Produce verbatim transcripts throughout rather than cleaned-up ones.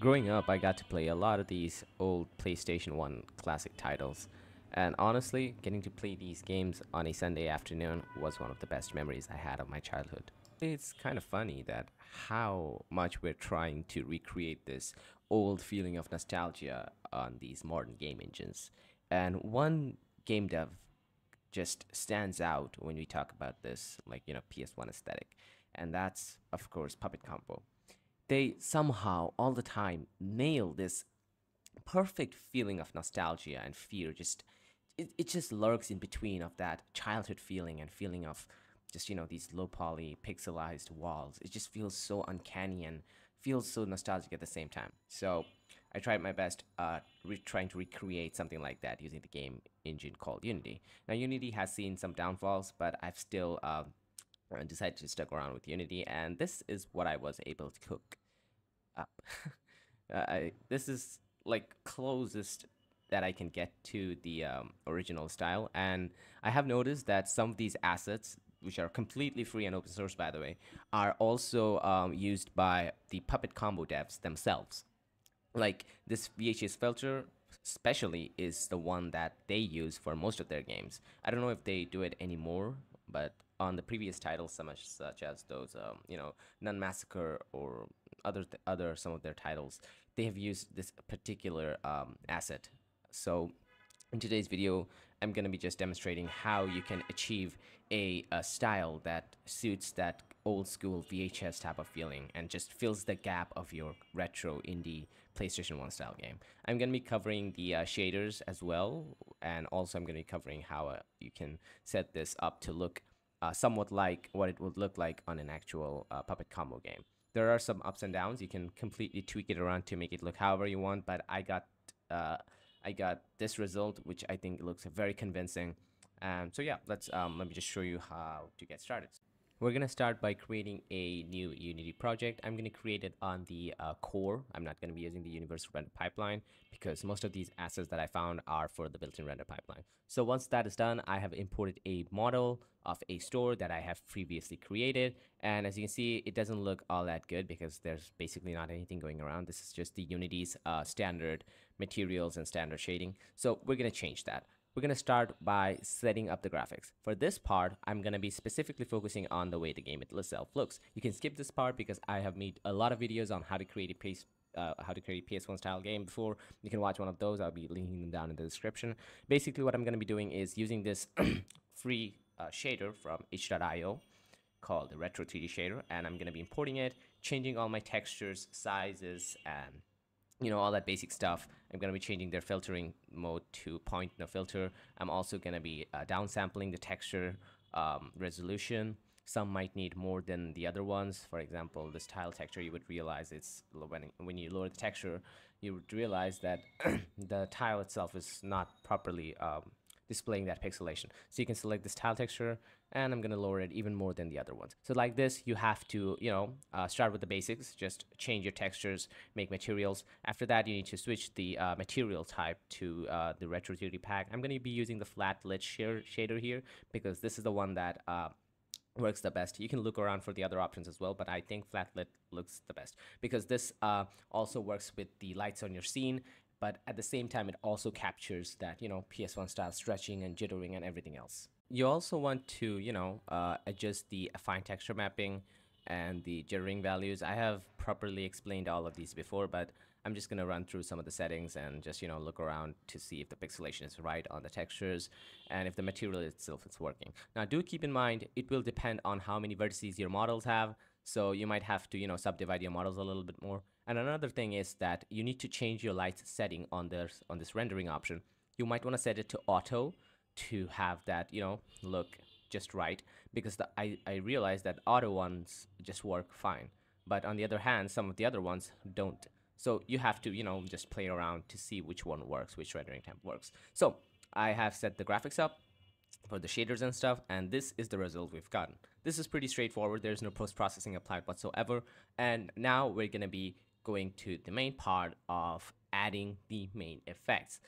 Growing up, I got to play a lot of these old PlayStation one classic titles, and honestly, getting to play these games on a Sunday afternoon was one of the best memories I had of my childhood. It's kind of funny that how much we're trying to recreate this old feeling of nostalgia on these modern game engines. And one game dev just stands out when we talk about this, like, you know, P S one aesthetic. And that's, of course, Puppet Combo. They somehow, all the time, nail this perfect feeling of nostalgia and fear. Just, it, it just lurks in between of that childhood feeling and feeling of just, you know, these low poly pixelized walls. It just feels so uncanny and feels so nostalgic at the same time. So I tried my best uh, trying to recreate something like that using the game engine called Unity. Now, Unity has seen some downfalls, but I've still uh, decided to stick around with Unity, and this is what I was able to cook up. uh, I, this is like closest that I can get to the um, original style, and I have noticed that some of these assets, which are completely free and open source, by the way, are also um, used by the Puppet Combo devs themselves. Like this V H S filter, especially, is the one that they use for most of their games. I don't know if they do it anymore, but on the previous titles, so much, such as those, um, you know, Nun Massacre or other other some of their titles, they have used this particular um, asset. So in today's video, I'm going to be just demonstrating how you can achieve a, a style that suits that old school V H S type of feeling and just fills the gap of your retro indie PlayStation one style game. I'm going to be covering the uh, shaders as well, and also I'm going to be covering how uh, you can set this up to look uh, somewhat like what it would look like on an actual uh, Puppet Combo game. There are some ups and downs. You can completely tweak it around to make it look however you want, but I got... Uh, I got this result, which I think looks very convincing. Um, so yeah, let's um, let me just show you how to get started. We're gonna start by creating a new Unity project. I'm gonna create it on the uh, core. I'm not gonna be using the universal render pipeline because most of these assets that I found are for the built-in render pipeline. So once that is done, I have imported a model of a store that I have previously created. And as you can see, it doesn't look all that good because there's basically not anything going around. This is just the Unity's uh, standard materials and standard shading. So we're gonna change that. We're going to start by setting up the graphics. For this part, I'm going to be specifically focusing on the way the game itself looks. You can skip this part because I have made a lot of videos on how to create a P S, uh, how to create a P S one style game before. You can watch one of those. I'll be linking them down in the description. Basically, what I'm going to be doing is using this free uh, shader from itch dot i o called the Retro T D shader, and I'm going to be importing it, changing all my textures, sizes, and you know, all that basic stuff. I'm going to be changing their filtering mode to point no filter. I'm also going to be uh, downsampling the texture um, resolution. Some might need more than the other ones. For example, this tile texture, you would realize it's when, when you lower the texture, you would realize that the tile itself is not properly um, displaying that pixelation. So you can select this tile texture, and I'm going to lower it even more than the other ones. So like this, you have to, you know, uh, start with the basics, just change your textures, make materials. After that, you need to switch the uh, material type to uh, the Retro Duty Pack. I'm going to be using the Flat Lit shader here because this is the one that uh, works the best. You can look around for the other options as well, but I think Flat Lit looks the best because this uh, also works with the lights on your scene. But at the same time, it also captures that, you know, P S one style stretching and jittering and everything else. You also want to, you know, uh, adjust the affine texture mapping and the jittering values. I have properly explained all of these before, but I'm just going to run through some of the settings and just, you know, look around to see if the pixelation is right on the textures and if the material itself is working. Now, do keep in mind, it will depend on how many vertices your models have. So you might have to, you know, subdivide your models a little bit more. And another thing is that you need to change your lights setting on this, on this rendering option. You might want to set it to auto to have that, you know, look just right, because the, I, I realized that auto ones just work fine. But on the other hand, some of the other ones don't. So you have to, you know, just play around to see which one works, which rendering temp works. So I have set the graphics up for the shaders and stuff, and this is the result we've gotten. This is pretty straightforward. There's no post-processing applied whatsoever. And now we're going to be going to the main part of adding the main effects.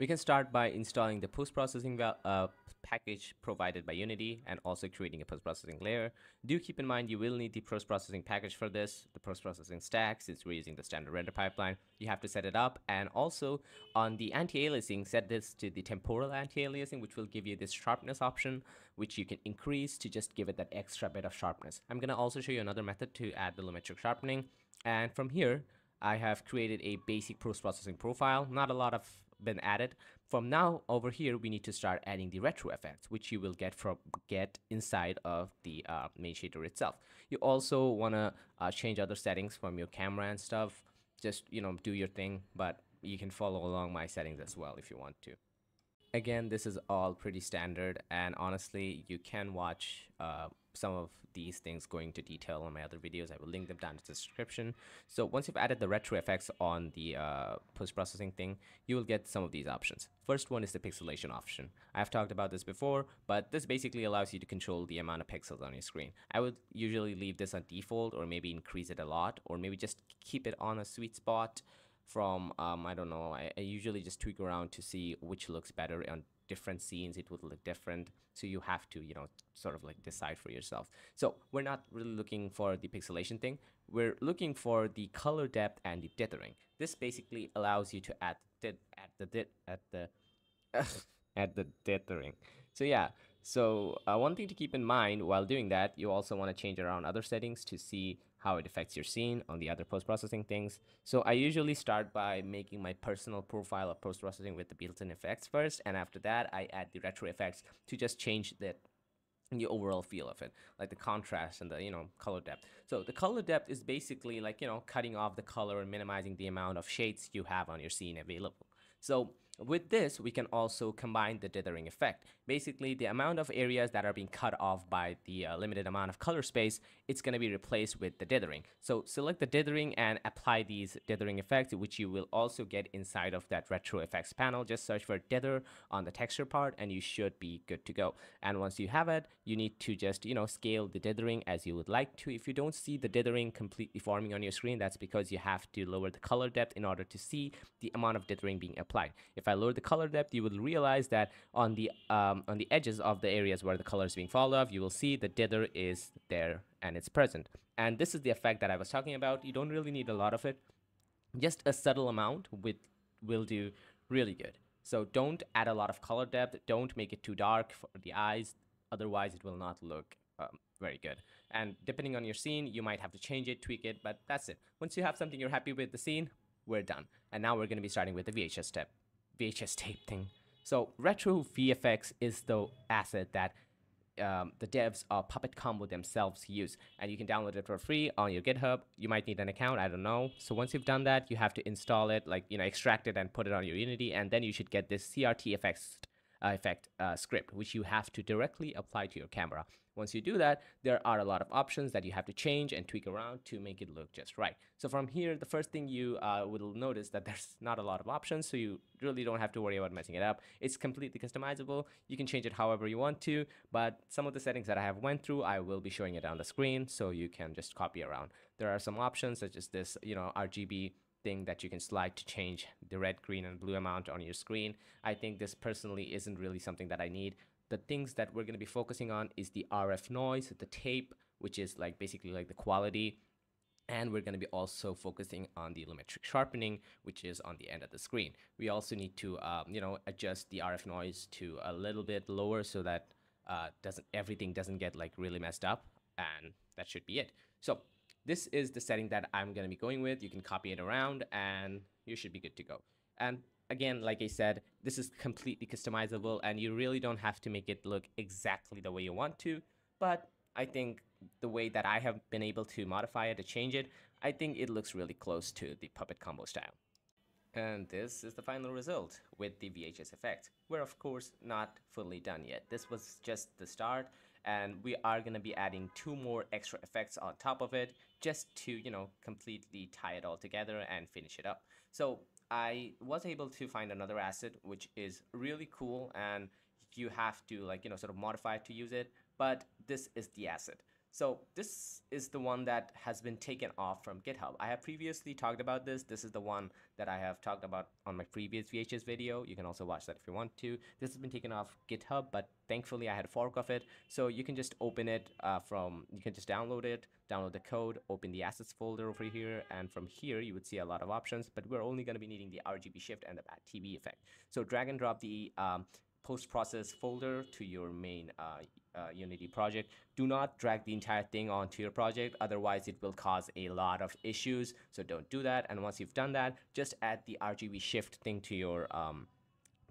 We can start by installing the post-processing uh, package provided by Unity and also creating a post-processing layer. Do keep in mind you will need the post-processing package for this, the post-processing stack, since we're using the standard render pipeline. You have to set it up, and also on the anti-aliasing, set this to the temporal anti-aliasing, which will give you this sharpness option, which you can increase to just give it that extra bit of sharpness. I'm going to also show you another method to add the Lumetric sharpening. And from here, I have created a basic post-processing profile. Not a lot of been added. From now over here, we need to start adding the retro effects, which you will get from get inside of the uh, main shader itself. You also want to uh, change other settings from your camera and stuff. Just, you know, do your thing, but you can follow along my settings as well if you want to. Again, this is all pretty standard, and honestly, you can watch uh, some of these things going to detail on my other videos. I will link them down in the description. So once you've added the retro effects on the uh, post-processing thing, you will get some of these options. First one is the pixelation option. I've talked about this before, but this basically allows you to control the amount of pixels on your screen. I would usually leave this on default, or maybe increase it a lot, or maybe just keep it on a sweet spot from, um, I don't know, I, I usually just tweak around to see which looks better on different scenes. It would look different, so you have to, you know, sort of like decide for yourself. So we're not really looking for the pixelation thing, we're looking for the color depth and the dithering. This basically allows you to add the at the dith at the at the dithering. So yeah, so uh, one thing to keep in mind while doing that, you also want to change around other settings to see how it affects your scene on the other post-processing things. So I usually start by making my personal profile of post-processing with the built-in effects first, and after that I add the retro effects to just change the, the overall feel of it, like the contrast and the, you know, color depth. So the color depth is basically like, you know, cutting off the color and minimizing the amount of shades you have on your scene available. So with this, we can also combine the dithering effect. Basically, the amount of areas that are being cut off by the uh, limited amount of color space, it's going to be replaced with the dithering. So select the dithering and apply these dithering effects, which you will also get inside of that retro effects panel. Just search for dither on the texture part and you should be good to go. And once you have it, you need to just, you know, scale the dithering as you would like to. If you don't see the dithering completely forming on your screen, that's because you have to lower the color depth in order to see the amount of dithering being applied. If I lower the color depth, you will realize that on the um, on the edges of the areas where the color is being fallen off, you will see the dither is there and it's present. And this is the effect that I was talking about. You don't really need a lot of it. Just a subtle amount with will do really good. So don't add a lot of color depth. Don't make it too dark for the eyes. Otherwise, it will not look um, very good. And depending on your scene, you might have to change it, tweak it, but that's it. Once you have something you're happy with the scene, we're done. And now we're going to be starting with the V H S step. V H S tape thing. So Retro V F X is the asset that um, the devs of Puppet Combo themselves use, and you can download it for free on your GitHub. You might need an account, I don't know. So once you've done that, you have to install it, like, you know, extract it and put it on your Unity, and then you should get this C R T F X uh, effect uh, script, which you have to directly apply to your camera. Once you do that, there are a lot of options that you have to change and tweak around to make it look just right. So from here, the first thing you uh, will notice that there's not a lot of options, so you really don't have to worry about messing it up. It's completely customizable. You can change it however you want to, but some of the settings that I have went through, I will be showing it on the screen, so you can just copy around. There are some options such as this, you know, R G B thing that you can slide to change the red, green, and blue amount on your screen. I think this personally isn't really something that I need. The things that we're going to be focusing on is the R F noise, the tape, which is like basically like the quality. And we're going to be also focusing on the Lumetric sharpening, which is on the end of the screen. We also need to, um, you know, adjust the R F noise to a little bit lower so that uh, doesn't everything doesn't get like really messed up. And that should be it. So this is the setting that I'm going to be going with. You can copy it around and you should be good to go. And again, like I said, this is completely customizable and you really don't have to make it look exactly the way you want to. But I think the way that I have been able to modify it, to change it, I think it looks really close to the Puppet Combo style. And this is the final result with the V H S effect. We're of course not fully done yet. This was just the start, and we are going to be adding two more extra effects on top of it just to, you know, completely tie it all together and finish it up. So I was able to find another asset which is really cool, and you have to, like, you know, sort of modify it to use it, but this is the asset. So this is the one that has been taken off from GitHub. I have previously talked about this. This is the one that I have talked about on my previous V H S video. You can also watch that if you want to. This has been taken off GitHub, but thankfully I had a fork of it. So you can just open it uh, from, you can just download it, download the code, open the assets folder over here. And from here, you would see a lot of options, but we're only going to be needing the R G B shift and the bad T V effect. So drag and drop the um, post-process folder to your main uh, uh, Unity project. Do not drag the entire thing onto your project, otherwise it will cause a lot of issues. So don't do that. And once you've done that, just add the R G B shift thing to your um,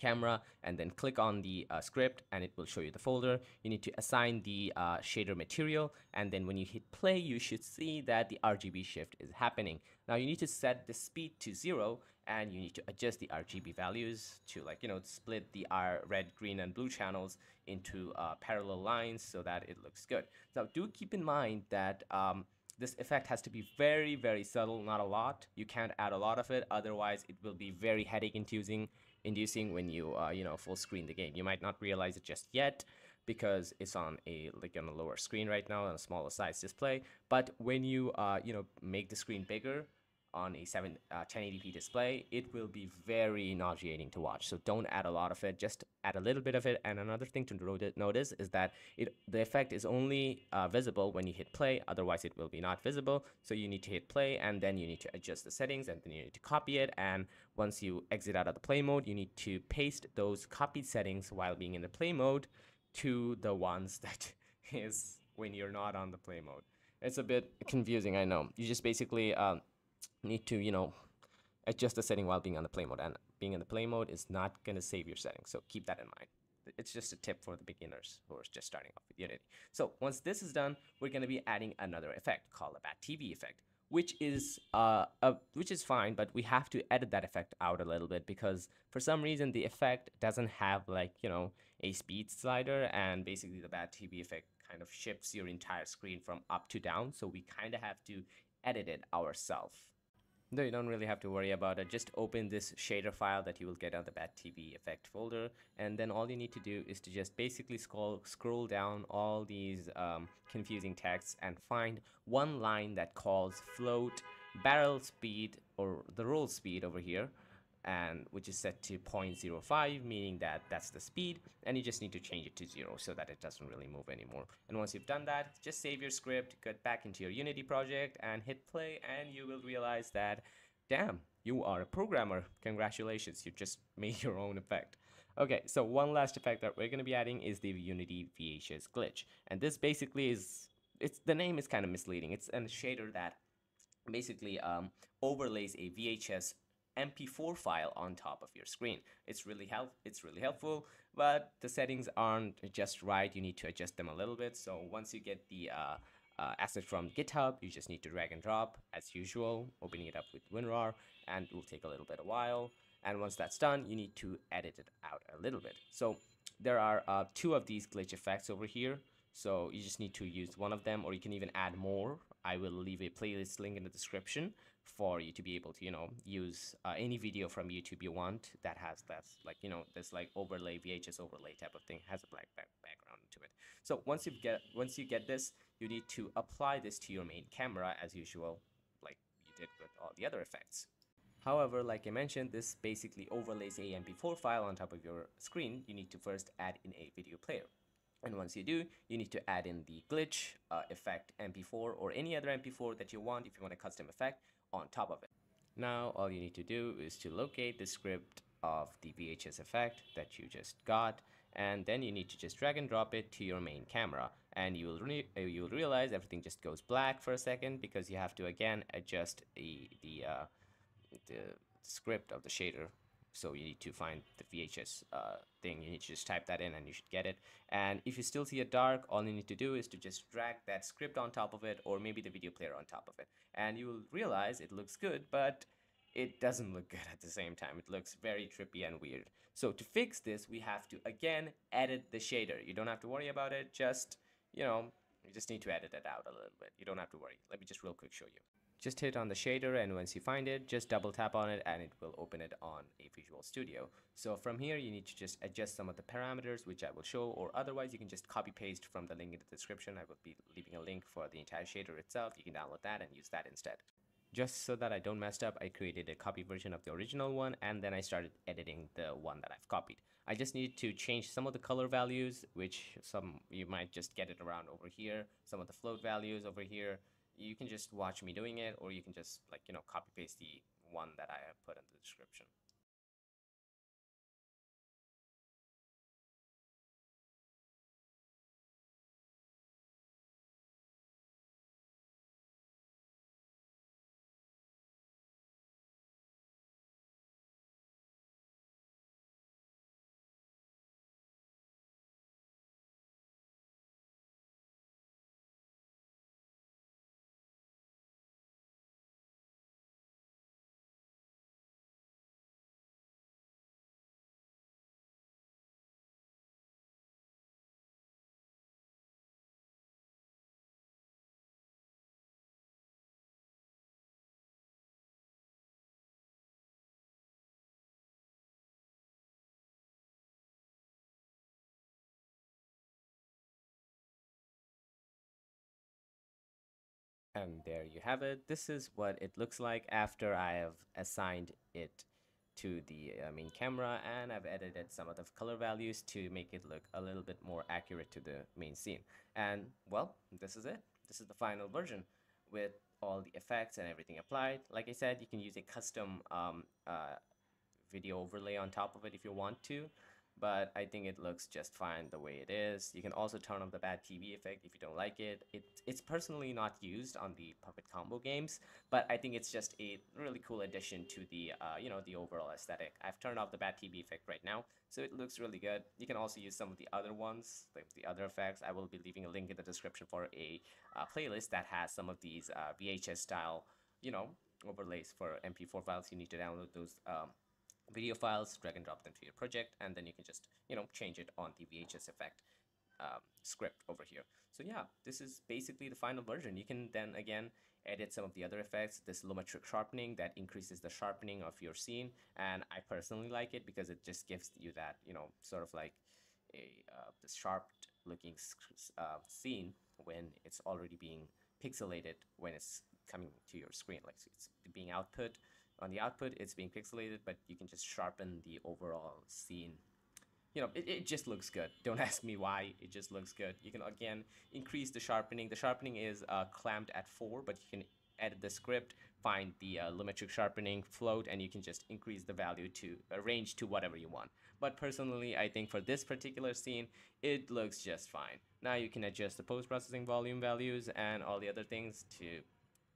camera and then click on the uh, script and it will show you the folder. You need to assign the uh, shader material, and then when you hit play, you should see that the R G B shift is happening. Now you need to set the speed to zero, and you need to adjust the R G B values to, like, you know, split the R, red, green, and blue channels into uh, parallel lines so that it looks good. Now do keep in mind that um, this effect has to be very, very subtle, not a lot. You can't add a lot of it, otherwise it will be very headache inducing inducing when you uh, you know, full screen the game. You might not realize it just yet because it's on a like on a lower screen right now and a smaller size display, but when you uh, you know, make the screen bigger on a seven uh, ten eighty p display, it will be very nauseating to watch. So don't add a lot of it, just add a little bit of it. And another thing to notice is that it the effect is only uh, visible when you hit play, otherwise it will be not visible. So you need to hit play, and then you need to adjust the settings, and then you need to copy it. And once you exit out of the play mode, you need to paste those copied settings while being in the play mode to the ones that is when you're not on the play mode. It's a bit confusing, I know. You just basically um, need to, you know, adjust the setting while being on the play mode, and being in the play mode is not going to save your settings, so keep that in mind. It's just a tip for the beginners who are just starting off with Unity. So once this is done, we're going to be adding another effect called a bad T V effect, which is uh a, which is fine, but we have to edit that effect out a little bit because for some reason the effect doesn't have, like, you know, a speed slider, and basically the bad T V effect kind of shifts your entire screen from up to down, so we kind of have to edit it ourselves. No, you don't really have to worry about it. Just open this shader file that you will get on the bad T V effect folder, and then all you need to do is to just basically scroll scroll down all these um, confusing texts and find one line that calls float barrel speed, or the roll speed over here, and which is set to zero point zero five, meaning that that's the speed, and you just need to change it to zero so that it doesn't really move anymore. And once you've done that, just save your script, get back into your Unity project and hit play, and you will realize that, damn, you are a programmer. Congratulations, you just made your own effect. Okay, so one last effect that we're going to be adding is the Unity V H S glitch, and this basically is, it's the name is kind of misleading. It's a shader that basically um, overlays a V H S M P four file on top of your screen. It's really help it's really helpful, but the settings aren't just right. You need to adjust them a little bit. So once you get the uh, uh, asset from GitHub, you just need to drag and drop as usual, opening it up with WinRAR, and it will take a little bit of while. And once that's done, you need to edit it out a little bit. So there are uh, two of these glitch effects over here. So you just need to use one of them, or you can even add more. I will leave a playlist link in the description for you to be able to, you know, use uh, any video from YouTube you want that has that, like, you know, this like overlay, V H S overlay type of thing, has a black back background to it. So once you get once you get this, you need to apply this to your main camera as usual, like you did with all the other effects. However, like I mentioned, this basically overlays a M P four file on top of your screen. You need to first add in a video player. And once you do, you need to add in the glitch uh, effect M P four or any other M P four that you want if you want a custom effect on top of it. Now, all you need to do is to locate the script of the V H S effect that you just got, and then you need to just drag and drop it to your main camera, and you will re you will realize everything just goes black for a second because you have to again adjust the the, uh, the script of the shader. So you need to find the V H S uh, thing. You need to just type that in and you should get it. And if you still see it dark, all you need to do is to just drag that script on top of it, or maybe the video player on top of it. And you will realize it looks good, but it doesn't look good at the same time. It looks very trippy and weird. So to fix this, we have to, again, edit the shader. You don't have to worry about it. Just, you know, you just need to edit it out a little bit. You don't have to worry. Let me just real quick show you. Just hit on the shader, and once you find it, just double tap on it and it will open it on a Visual Studio. So from here, you need to just adjust some of the parameters, which I will show, or otherwise you can just copy paste from the link in the description. I will be leaving a link for the entire shader itself. You can download that and use that instead. Just so that I don't mess up, I created a copy version of the original one, and then I started editing the one that I've copied. I just needed to change some of the color values, which some you might just get it around over here, some of the float values over here. You can just watch me doing it, or you can just like, you know, copy paste the one that I have put in the description. And there you have it. This is what it looks like after I have assigned it to the uh, main camera, and I've edited some of the color values to make it look a little bit more accurate to the main scene. And well, this is it. This is the final version with all the effects and everything applied. Like I said, you can use a custom um, uh, video overlay on top of it if you want to, but I think it looks just fine the way it is. You can also turn off the bad T V effect if you don't like it. it. It's personally not used on the Puppet Combo games, but I think it's just a really cool addition to the, uh, you know, the overall aesthetic. I've turned off the bad T V effect right now, so it looks really good. You can also use some of the other ones, like the other effects. I will be leaving a link in the description for a uh, playlist that has some of these uh, V H S style, you know, overlays for M P four files. You need to download those um, video files, drag and drop them to your project, and then you can just, you know, change it on the V H S effect um, script over here. So yeah, this is basically the final version. You can then again edit some of the other effects. This Lumetri sharpening that increases the sharpening of your scene, and I personally like it because it just gives you that, you know, sort of like a uh, the sharp looking uh, scene when it's already being pixelated, when it's coming to your screen, like so it's being output. On the output, it's being pixelated, but you can just sharpen the overall scene. You know, it, it just looks good. Don't ask me why, it just looks good. You can, again, increase the sharpening. The sharpening is uh, clamped at four, but you can edit the script, find the uh, Lumetri sharpening float, and you can just increase the value to uh, range to whatever you want. But personally, I think for this particular scene, it looks just fine. Now you can adjust the post-processing volume values and all the other things to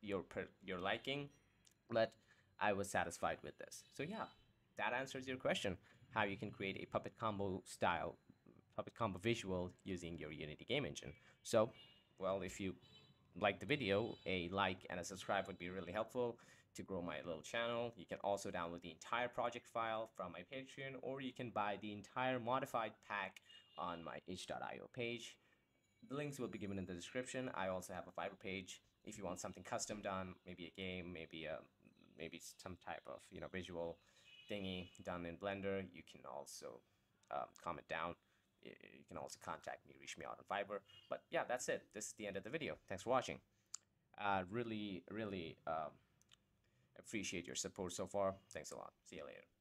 your, per your liking. But I was satisfied with this. So yeah, that answers your question, how you can create a Puppet Combo style, Puppet Combo visual using your Unity game engine. So, well, if you like the video, a like and a subscribe would be really helpful to grow my little channel. You can also download the entire project file from my Patreon, or you can buy the entire modified pack on my itch dot i o page. The links will be given in the description. I also have a Fiverr page if you want something custom done, maybe a game, maybe a maybe some type of, you know, visual thingy done in Blender. You can also um, comment down. You can also contact me, reach me out on Fiverr. But yeah, that's it. This is the end of the video. Thanks for watching. I uh, really, really um, appreciate your support so far. Thanks a lot. See you later.